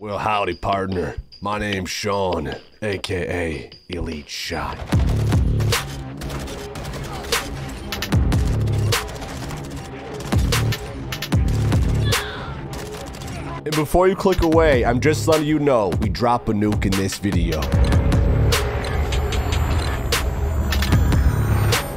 Well, howdy, partner. My name's Sean, aka Elite Shot. And before you click away, I'm just letting you know we drop a nuke in this video.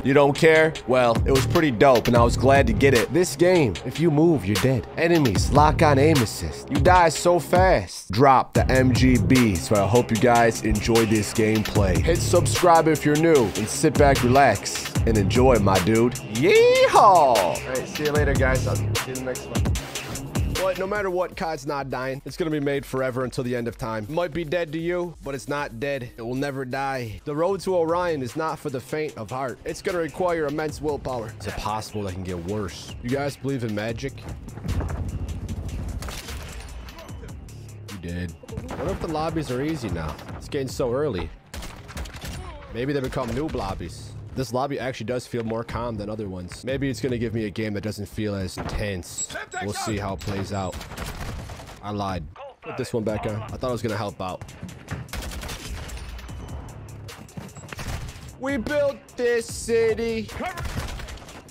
You don't care? Well, it was pretty dope and I was glad to get it. This game, if you move, you're dead. Enemies, lock on aim assist. You die so fast. Drop the MGB, so I hope you guys enjoy this gameplay. Hit subscribe if you're new and sit back, relax, and enjoy, my dude. Yeehaw! All right, see you later, guys. I'll see you in the next one. But no matter what, COD's not dying. It's gonna be made forever until the end of time. It might be dead to you, but it's not dead. It will never die. The road to Orion is not for the faint of heart. It's gonna require immense willpower. Is it possible that can get worse? You guys believe in magic? You did. I wonder if the lobbies are easy now. It's getting so early. Maybe they become noob lobbies. This lobby actually does feel more calm than other ones. Maybe it's going to give me a game that doesn't feel as intense. We'll see how it plays out. I lied. Put this one back on. I thought it was going to help out. We built this city.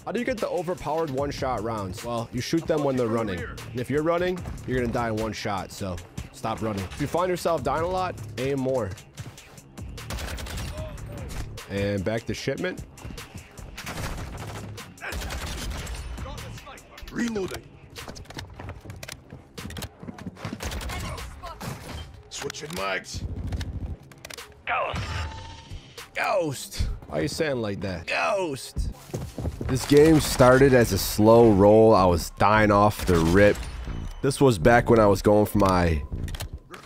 How do you get the overpowered one-shot rounds? Well, you shoot them when they're running. And if you're running, you're going to die in one shot. So stop running. If you find yourself dying a lot, aim more. And back to shipment. Reloading. Switching mics. Ghost. Ghost. Why are you saying like that? Ghost. This game started as a slow roll. I was dying off the rip. This was back when I was going for my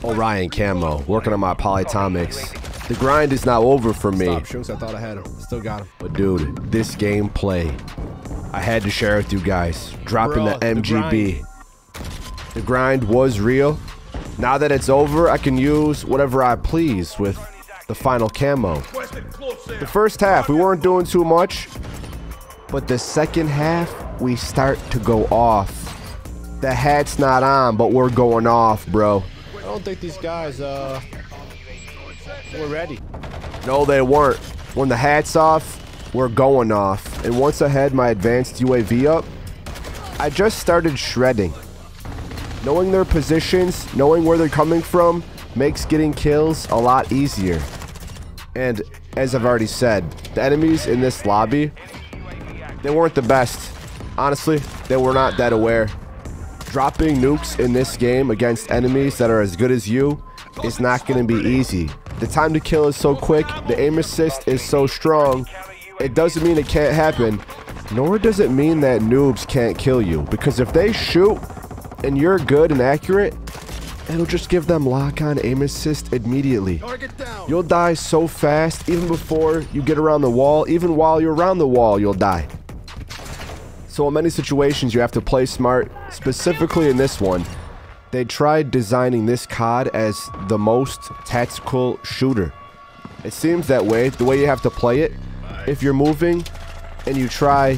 Orion camo, working on my polytomics. The grind is now over for me. Stop, Shooks, I thought I had him. Still got him. But dude, this gameplay, I had to share with you guys. Dropping the MGB. The grind was real. Now that it's over, I can use whatever I please with the final camo. The first half, we weren't doing too much. But the second half, we start to go off. The hat's not on, but we're going off, bro. I don't think these guys, we're ready. No, they weren't. When the hat's off, we're going off. And once I had my advanced UAV up, I just started shredding. Knowing their positions, knowing where they're coming from, makes getting kills a lot easier. And as I've already said, the enemies in this lobby, they weren't the best. Honestly, they were not that aware. Dropping nukes in this game against enemies that are as good as you is not going to be easy. The time to kill is so quick, the aim assist is so strong, it doesn't mean it can't happen, nor does it mean that noobs can't kill you, because if they shoot and you're good and accurate, it'll just give them lock-on aim assist immediately. You'll die so fast, even before you get around the wall, even while you're around the wall, you'll die. So in many situations, you have to play smart, specifically in this one. They tried designing this COD as the most tactical shooter. It seems that way, the way you have to play it. If you're moving and you try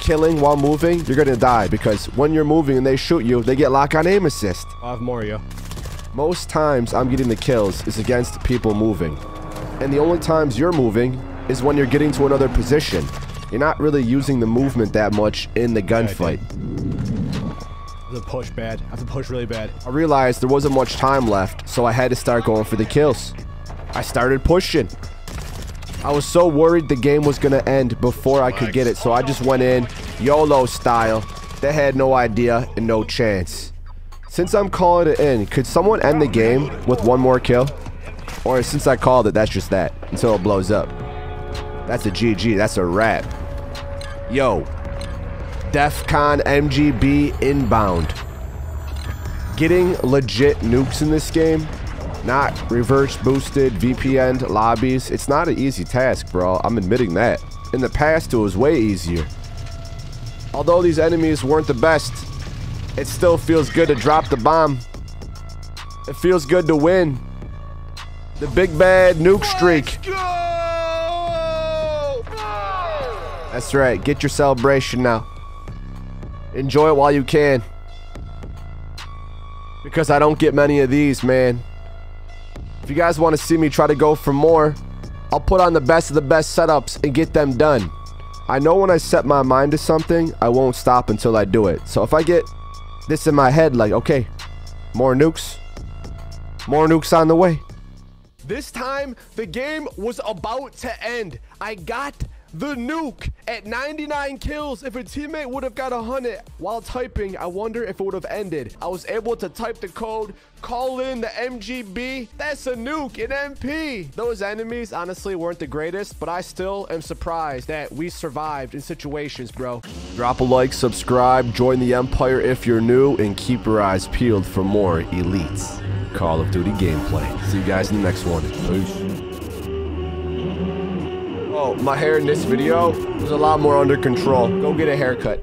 killing while moving, you're gonna die, because when you're moving and they shoot you, they get lock on aim assist. I have more, yo. Most times I'm getting the kills is against people moving. And the only times you're moving is when you're getting to another position. You're not really using the movement that much in the gunfight. I have to push bad. I have to push really bad. I realized there wasn't much time left, so I had to start going for the kills. I started pushing. I was so worried the game was going to end before I could get it, so I just went in YOLO style. They had no idea and no chance. Since I'm calling it in, could someone end the game with one more kill? Or since I called it, that's just that, until it blows up. That's a GG. That's a wrap. Yo. DEFCON MGB inbound. Getting legit nukes in this game, not reverse boosted, VPN lobbies. It's not an easy task, bro. I'm admitting that. In the past, it was way easier. Although these enemies weren't the best, it still feels good to drop the bomb. It feels good to win. The big bad nuke streak. That's right. Get your celebration now. Enjoy it while you can. because I don't get many of these, man. If you guys want to see me try to go for more, I'll put on the best of the best setups and get them done. I know when I set my mind to something, I won't stop until I do it. So if I get this in my head, like, okay, more nukes on the way. This time, the game was about to end. I got the nuke at 99 kills. If a teammate would have got 100 while typing, I wonder if it would have ended. I was able to type the code, call in the MGB. That's a nuke, an MP. Those enemies honestly weren't the greatest, but I still am surprised that we survived in situations, bro. Drop a like, subscribe, join the empire if you're new, and keep your eyes peeled for more Elite Call of Duty gameplay. See you guys in the next one. Peace. Oh, my hair in this video was a lot more under control. Go get a haircut.